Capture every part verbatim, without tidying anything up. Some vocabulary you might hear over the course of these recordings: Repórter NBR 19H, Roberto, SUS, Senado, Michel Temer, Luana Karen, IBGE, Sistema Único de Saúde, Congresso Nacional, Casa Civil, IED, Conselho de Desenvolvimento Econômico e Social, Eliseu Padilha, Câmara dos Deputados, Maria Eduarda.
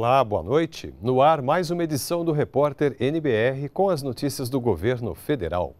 Olá, boa noite. No ar, mais uma edição do Repórter N B R com as notícias do governo federal.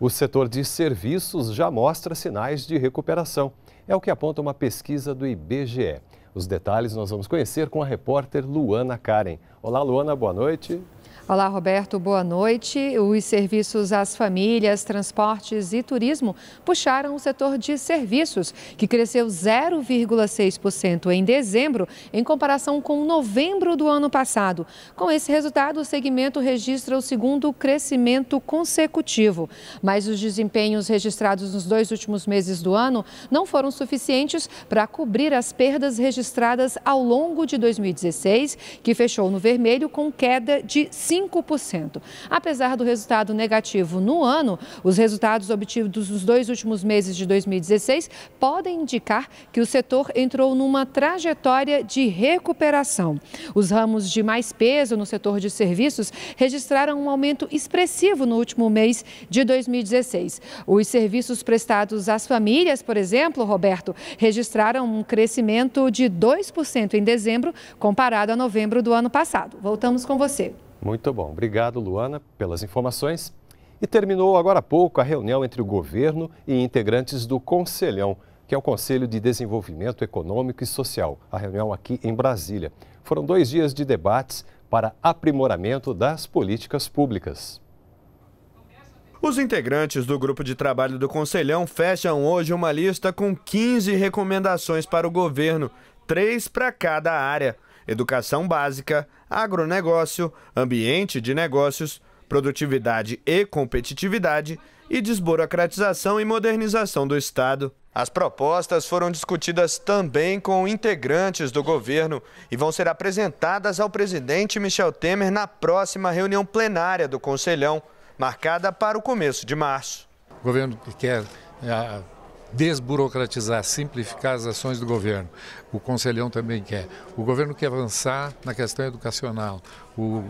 O setor de serviços já mostra sinais de recuperação. É o que aponta uma pesquisa do I B G E. Os detalhes nós vamos conhecer com a repórter Luana Karen. Olá, Luana, boa noite. Olá, Roberto, boa noite. Os serviços às famílias, transportes e turismo puxaram o setor de serviços, que cresceu zero vírgula seis por cento em dezembro, em comparação com novembro do ano passado. Com esse resultado, o segmento registra o segundo crescimento consecutivo. Mas os desempenhos registrados nos dois últimos meses do ano não foram suficientes para cobrir as perdas registradas ao longo de dois mil e dezesseis, que fechou no vermelho com queda de cinco por cento. Apesar do resultado negativo no ano, os resultados obtidos nos dois últimos meses de dois mil e dezesseis podem indicar que o setor entrou numa trajetória de recuperação. Os ramos de mais peso no setor de serviços registraram um aumento expressivo no último mês de dois mil e dezesseis. Os serviços prestados às famílias, por exemplo, Roberto, registraram um crescimento de dois por cento em dezembro, comparado a novembro do ano passado. Voltamos com você. Muito bom. Obrigado, Luana, pelas informações. E terminou agora há pouco a reunião entre o governo e integrantes do Conselhão, que é o Conselho de Desenvolvimento Econômico e Social. A reunião aqui em Brasília. Foram dois dias de debates para aprimoramento das políticas públicas. Os integrantes do grupo de trabalho do Conselhão fecham hoje uma lista com quinze recomendações para o governo, três para cada área. Educação básica, agronegócio, ambiente de negócios, produtividade e competitividade e desburocratização e modernização do Estado. As propostas foram discutidas também com integrantes do governo e vão ser apresentadas ao presidente Michel Temer na próxima reunião plenária do Conselhão, marcada para o começo de março. O governo quer é, desburocratizar, simplificar as ações do governo. O Conselhão também quer. O governo quer avançar na questão educacional. O,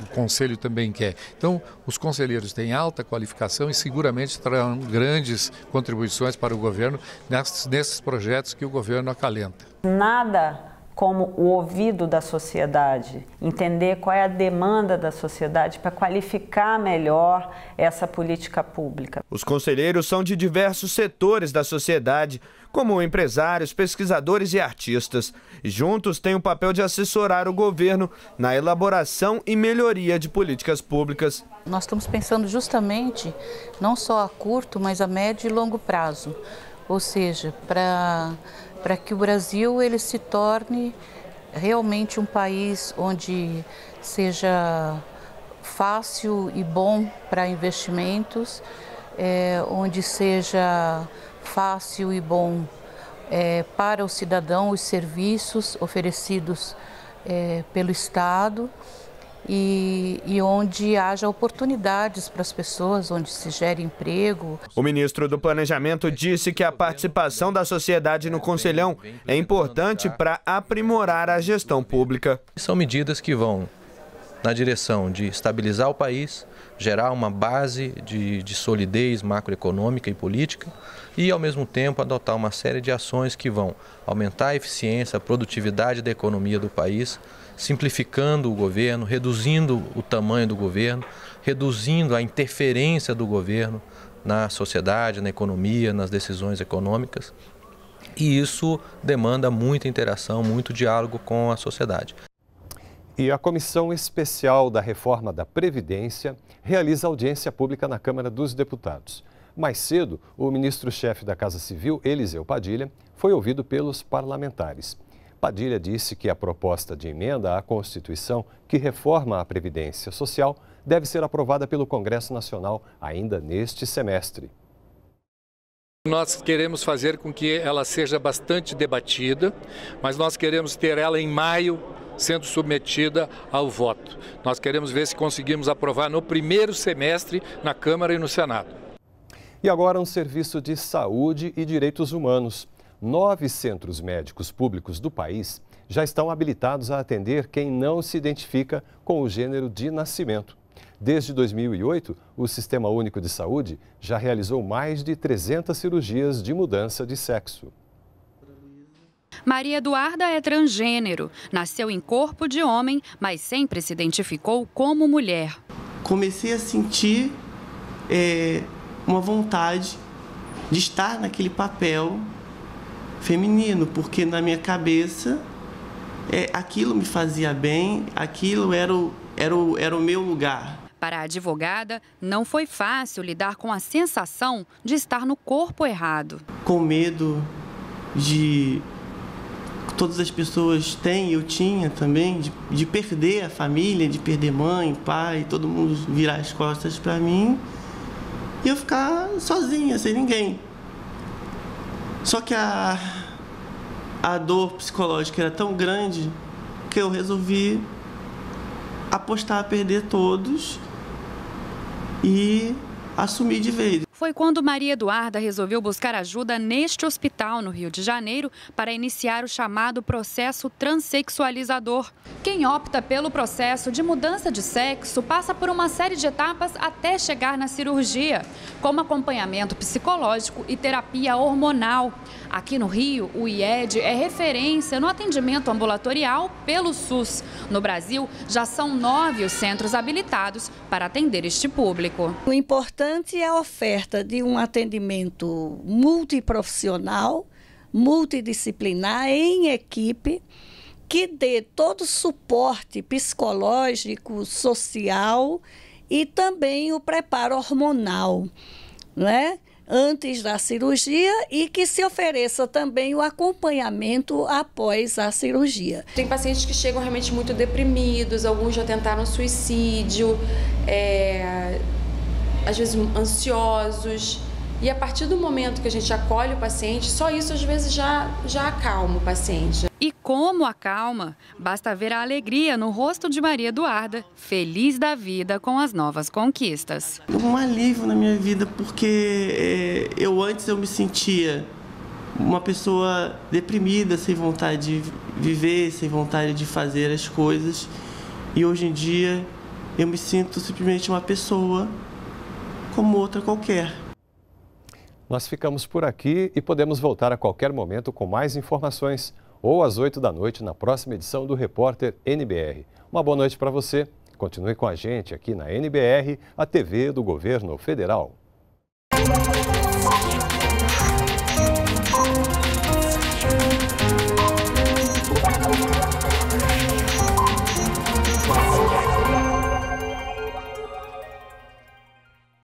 o Conselho também quer. Então, os conselheiros têm alta qualificação e seguramente trarão grandes contribuições para o governo nesses, nesses projetos que o governo acalenta. Nada como o ouvido da sociedade, entender qual é a demanda da sociedade para qualificar melhor essa política pública. Os conselheiros são de diversos setores da sociedade, como empresários, pesquisadores e artistas. Juntos têm o papel de assessorar o governo na elaboração e melhoria de políticas públicas. Nós estamos pensando justamente não só a curto, mas a médio e longo prazo, ou seja, para... para que o Brasil ele se torne realmente um país onde seja fácil e bom para investimentos, é, onde seja fácil e bom é, para o cidadão os serviços oferecidos é, pelo Estado e, e onde haja oportunidades para as pessoas, onde se gere emprego. O ministro do Planejamento disse que a participação da sociedade no Conselhão é importante para aprimorar a gestão pública. São medidas que vão na direção de estabilizar o país, gerar uma base de, de solidez macroeconômica e política e, ao mesmo tempo, adotar uma série de ações que vão aumentar a eficiência, a produtividade da economia do país, simplificando o governo, reduzindo o tamanho do governo, reduzindo a interferência do governo na sociedade, na economia, nas decisões econômicas. E isso demanda muita interação, muito diálogo com a sociedade. E a Comissão Especial da Reforma da Previdência realiza audiência pública na Câmara dos Deputados. Mais cedo, o ministro-chefe da Casa Civil, Eliseu Padilha, foi ouvido pelos parlamentares. Padilha disse que a proposta de emenda à Constituição que reforma a Previdência Social deve ser aprovada pelo Congresso Nacional ainda neste semestre. Nós queremos fazer com que ela seja bastante debatida, mas nós queremos ter ela em maio sendo submetida ao voto. Nós queremos ver se conseguimos aprovar no primeiro semestre na Câmara e no Senado. E agora um serviço de saúde e direitos humanos. Nove centros médicos públicos do país já estão habilitados a atender quem não se identifica com o gênero de nascimento. Desde dois mil e oito, o Sistema Único de Saúde já realizou mais de trezentas cirurgias de mudança de sexo. Maria Eduarda é transgênero, nasceu em corpo de homem, mas sempre se identificou como mulher. Comecei a sentir é, uma vontade de estar naquele papel feminino, porque na minha cabeça é, aquilo me fazia bem, aquilo era o, era o, era o meu lugar. Para a advogada, não foi fácil lidar com a sensação de estar no corpo errado. Com medo de... Todas as pessoas têm, eu tinha também, de, de perder a família, de perder mãe, pai, todo mundo virar as costas para mim e eu ficar sozinha, sem ninguém. Só que a, a dor psicológica era tão grande que eu resolvi apostar a perder todos e assumir de vez. Foi quando Maria Eduarda resolveu buscar ajuda neste hospital no Rio de Janeiro para iniciar o chamado processo transexualizador. Quem opta pelo processo de mudança de sexo passa por uma série de etapas até chegar na cirurgia, como acompanhamento psicológico e terapia hormonal. Aqui no Rio, o I E D é referência no atendimento ambulatorial pelo SUS. No Brasil, já são nove os centros habilitados para atender este público. O importante é a oferta de um atendimento multiprofissional, multidisciplinar, em equipe, que dê todo o suporte psicológico, social e também o preparo hormonal, né? Antes da cirurgia, e que se ofereça também o acompanhamento após a cirurgia. Tem pacientes que chegam realmente muito deprimidos, alguns já tentaram suicídio, é... às vezes ansiosos, e a partir do momento que a gente acolhe o paciente, só isso às vezes já, já acalma o paciente. E como acalma? Basta ver a alegria no rosto de Maria Eduarda, feliz da vida com as novas conquistas. Um alívio na minha vida, porque é, eu antes eu me sentia uma pessoa deprimida, sem vontade de viver, sem vontade de fazer as coisas, e hoje em dia eu me sinto simplesmente uma pessoa como outra qualquer. Nós ficamos por aqui e podemos voltar a qualquer momento com mais informações ou às oito da noite na próxima edição do Repórter N B R. Uma boa noite para você. Continue com a gente aqui na N B R, a T V do Governo Federal.